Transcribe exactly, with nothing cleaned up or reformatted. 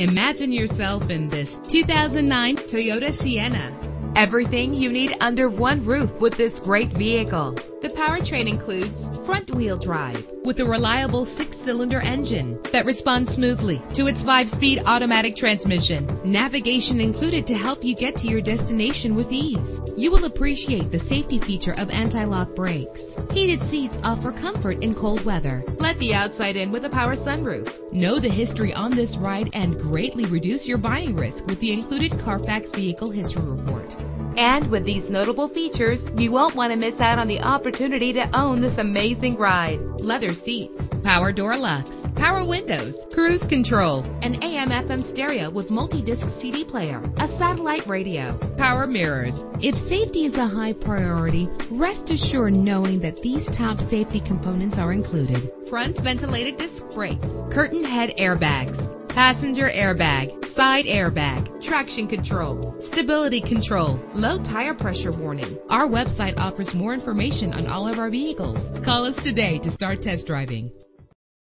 Imagine yourself in this two thousand nine Toyota Sienna. Everything you need under one roof with this great vehicle. The powertrain includes front-wheel drive with a reliable six-cylinder engine that responds smoothly to its five-speed automatic transmission. Navigation included to help you get to your destination with ease. You will appreciate the safety feature of anti-lock brakes. Heated seats offer comfort in cold weather. Let the outside in with a power sunroof. Know the history on this ride and greatly reduce your buying risk with the included Carfax Vehicle History Report. And with these notable features, you won't want to miss out on the opportunity to own this amazing ride. Leather seats, power door locks, power windows, cruise control, an A M F M stereo with multi-disc C D player, a satellite radio, power mirrors. If safety is a high priority, rest assured knowing that these top safety components are included. Front ventilated disc brakes, curtain head airbags, passenger airbag, side airbag, traction control, stability control, low tire pressure warning. Our website offers more information on all of our vehicles. Call us today to start test driving.